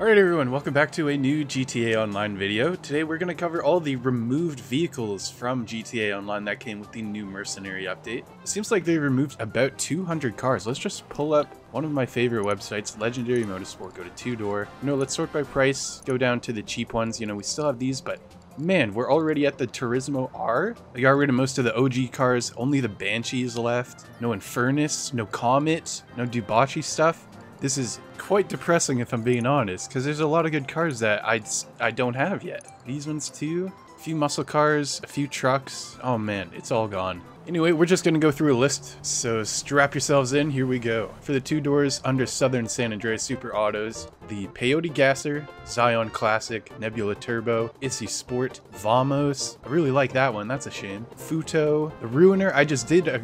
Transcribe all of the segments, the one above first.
Alright everyone, welcome back to a new GTA Online video. Today we're going to cover all the removed vehicles from GTA Online that came with the new Mercenary update. It seems like they removed about 200 cars. Let's just pull up one of my favorite websites, Legendary Motorsport, go to two-door. Let's sort by price, go down to the cheap ones. We still have these, but man, we're already at the Turismo R. They got rid of most of the OG cars, only the Banshees left. No Infernus, no Comet, no Dubachi stuff. This is quite depressing if I'm being honest, because there's a lot of good cars that I don't have yet. These ones too, a few muscle cars, a few trucks. Oh man, it's all gone. Anyway, we're just gonna go through a list, so strap yourselves in, here we go. For the two doors under Southern San Andreas Super Autos, the Peyote Gasser, Zion Classic, Nebula Turbo, Issy Sport, Vamos. I really like that one, that's a shame. Futo, the Ruiner, I just did a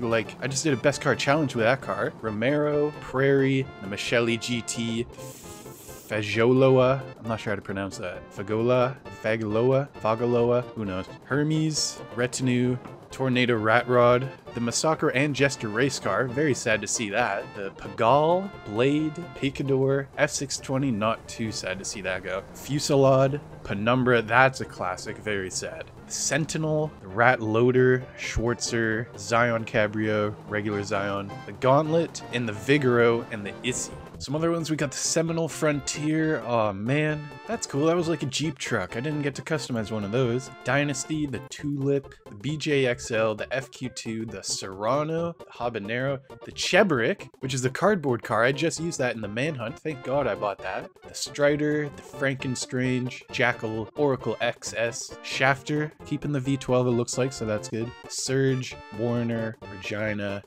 best car challenge with that car. Romero, Prairie, the Michele GT, Fajoloa, I'm not sure how to pronounce that. Fagoloa, who knows? Hermes, Retinue, Tornado Rat Rod, the Massacre and Jester race car, very sad to see that. The Pagal, Blade, Picador, F620, not too sad to see that go. Fusilade, Penumbra, that's a classic, very sad. Sentinel, the Rat Loader, Schwarzer, Zion Cabrio, regular Zion, the Gauntlet, and the Vigoro, and the Issy. Some other ones, we got the Seminole Frontier, oh man, that's cool, that was like a Jeep truck, I didn't get to customize one of those. Dynasty, the Tulip, the BJXL, the FQ2, the Serrano, the Habanero, the Chebrick, which is the cardboard car, I just used that in the Manhunt, thank god I bought that. The Strider, the Frankenstrange, Jackal, Oracle XS, Shafter, keeping the V12 it looks like, so that's good. Surge, Warner, Regina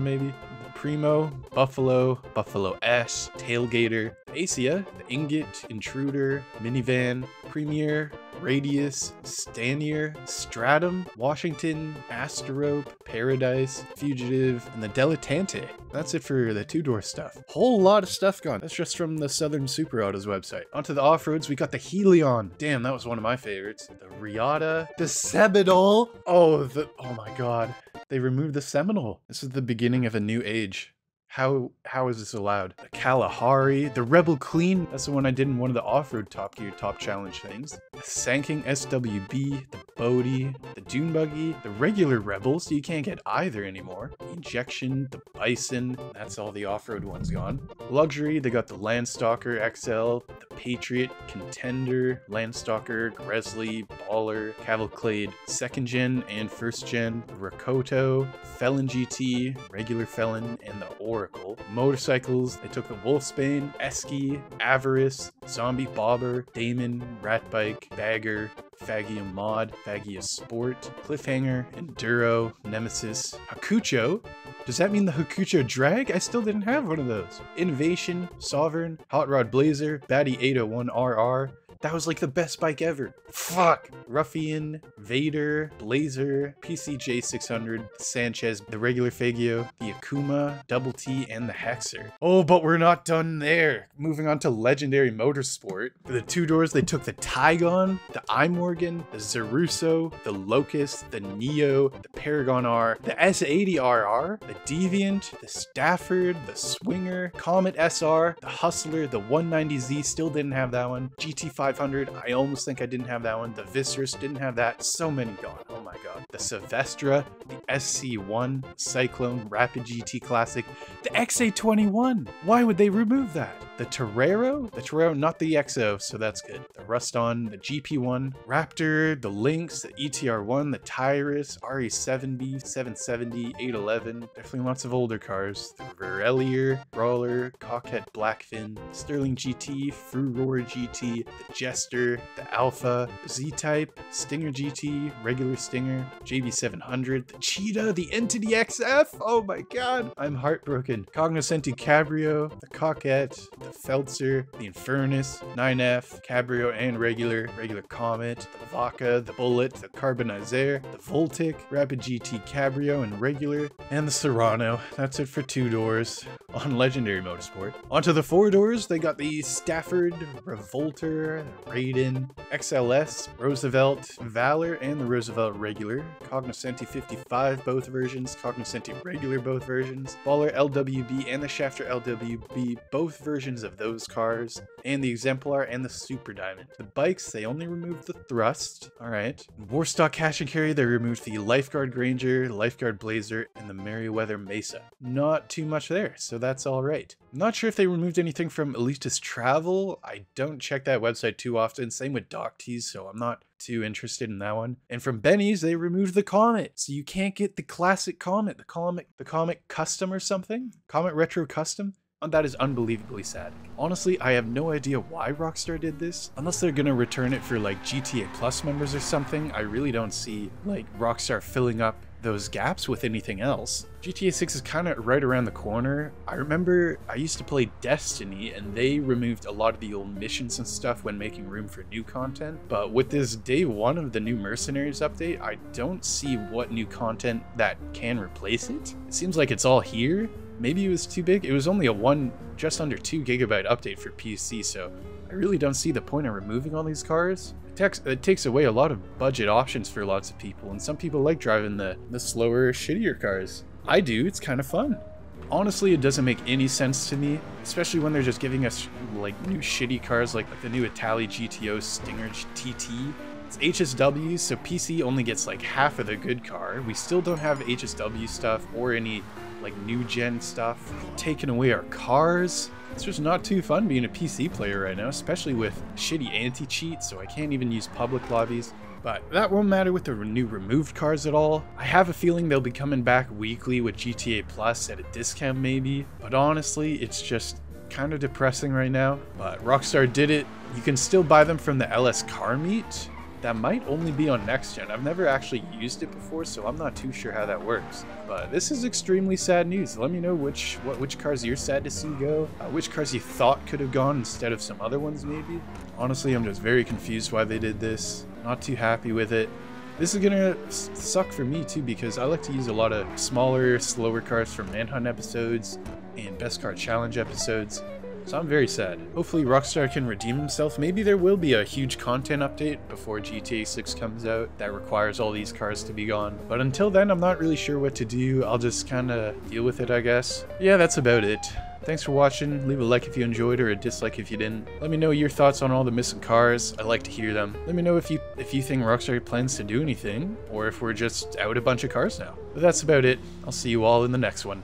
maybe? Primo, Buffalo, Buffalo S, Tailgater, Acia, the Ingot, Intruder, Minivan, Premier, Radius, Stanier, Stratum, Washington, Asterope, Paradise, Fugitive, and the Dilettante. That's it for the two-door stuff. Whole lot of stuff gone. That's just from the Southern Super Autos website. Onto the off-roads, we got the Helion. Damn, that was one of my favorites. The Riata, the Sebedol. Oh my god. They removed the Seminole. This is the beginning of a new age. How is this allowed? The Kalahari, the Rebel Clean, that's the one I did in one of the off-road Top Gear Top Challenge things. The Sanking SWB, the Bodhi, the Dune Buggy, the regular Rebel, so you can't get either anymore. The Injection, the Bison, that's all the off-road ones gone. Luxury, they got the Landstalker XL, the Patriot, Contender, Landstalker, Gresley, Baller, Cavalcade, Second Gen and First Gen, the Rakoto, Felon GT, regular Felon, and the Or. Motorcycles, they took the Wolfsbane, Esky, Avarice, Zombie Bobber, Damon, Ratbike, Bagger, Faggia Mod, Faggia Sport, Cliffhanger, Enduro, Nemesis, Hakucho. Does that mean the Hakucho Drag? I still didn't have one of those. Innovation, Sovereign, Hot Rod Blazer, Batty 801RR. That was like the best bike ever. Fuck! Ruffian, Vader, Blazer, PCJ 600, Sanchez, the regular Fagio, the Akuma, Double T, and the Hexer. Oh, but we're not done there. Moving on to Legendary Motorsport. For the two doors, they took the Tygon, the iMorgan, the Zeruso, the Locust, the Neo, the Paragon R, the S80RR, the Deviant, the Stafford, the Swinger, Comet SR, the Hustler, the 190Z, still didn't have that one. GT5 I almost think I didn't have that one. The Viscerus, didn't have that. So many gone. Oh my god. The Silvestra, the SC1, Cyclone, Rapid GT Classic, the XA21. Why would they remove that? The Torero? The Torero, not the XO, so that's good. The Ruston, the GP1, Raptor, the Lynx, the ETR1, the Tyrus, RE70, 770, 811. Definitely lots of older cars. The Verelier, Brawler, Cockhead Blackfin, Sterling GT, Fruroar GT, the Jester, the Alpha, Z-Type, Stinger GT, regular Stinger, JB700, the Cheetah, the Entity XF, oh my god, I'm heartbroken. Cognoscenti Cabrio, the Cockette, the Feltzer, the Infernus, 9F, Cabrio and regular Comet, the Vaca, the Bullet, the Carbonizer, the Voltic, Rapid GT Cabrio and regular, and the Serrano. That's it for two doors on Legendary Motorsport. Onto the four doors, they got the Stafford, Revolter, Raiden, XLS, Roosevelt, Valor, and the Roosevelt regular. Cognoscenti 55, both versions. Cognoscenti regular, both versions. Baller LWB and the Shafter LWB, both versions. versions of those cars, and the Exemplar and the Super Diamond. The bikes, they only removed the thrust, alright. Warstock Cash and Carry, they removed the Lifeguard Granger, Lifeguard Blazer, and the Merriweather Mesa. Not too much there, so that's alright. I'm not sure if they removed anything from Alita's Travel. I don't check that website too often. Same with Doc Tees, so I'm not too interested in that one. And from Benny's, they removed the Comet, so you can't get the classic Comet, the Comet Custom or something? Comet Retro Custom? That is unbelievably sad. Honestly, I have no idea why Rockstar did this. Unless they're gonna return it for like GTA Plus members or something, I really don't see like Rockstar filling up those gaps with anything else. GTA 6 is kind of right around the corner. I remember I used to play Destiny and they removed a lot of the old missions and stuff when making room for new content. But with this day one of the new Mercenaries update, I don't see what new content that can replace it. It seems like it's all here. Maybe it was too big. It was only a just under 2 GB update for PC, so I really don't see the point of removing all these cars. It takes away a lot of budget options for lots of people, and some people like driving the slower, shittier cars. I do, it's kind of fun. Honestly, it doesn't make any sense to me, especially when they're just giving us like new shitty cars like the new Itali GTO Stinger TT. It's HSW, so PC only gets like half of the good car. We still don't have HSW stuff or any like new gen stuff. Taking away our cars. It's just not too fun being a PC player right now, especially with shitty anti-cheat, so I can't even use public lobbies. But that won't matter with the new removed cars at all. I have a feeling they'll be coming back weekly with GTA Plus at a discount maybe, but honestly, it's just kind of depressing right now. But Rockstar did it. You can still buy them from the LS Car Meet. That might only be on next gen. I've never actually used it before, so I'm not too sure how that works. But this is extremely sad news. Let me know which cars you're sad to see go, which cars you thought could have gone instead of some other ones maybe. Honestly, I'm just very confused why they did this. Not too happy with it. This is gonna suck for me too, because I like to use a lot of smaller, slower cars for Manhunt episodes and Best Car Challenge episodes. So I'm very sad. Hopefully Rockstar can redeem himself. Maybe there will be a huge content update before GTA 6 comes out that requires all these cars to be gone. But until then, I'm not really sure what to do. I'll just kind of deal with it, I guess. Yeah, that's about it. Thanks for watching. Leave a like if you enjoyed or a dislike if you didn't. Let me know your thoughts on all the missing cars. I like to hear them. Let me know if you think Rockstar plans to do anything or if we're just out a bunch of cars now. But that's about it. I'll see you all in the next one.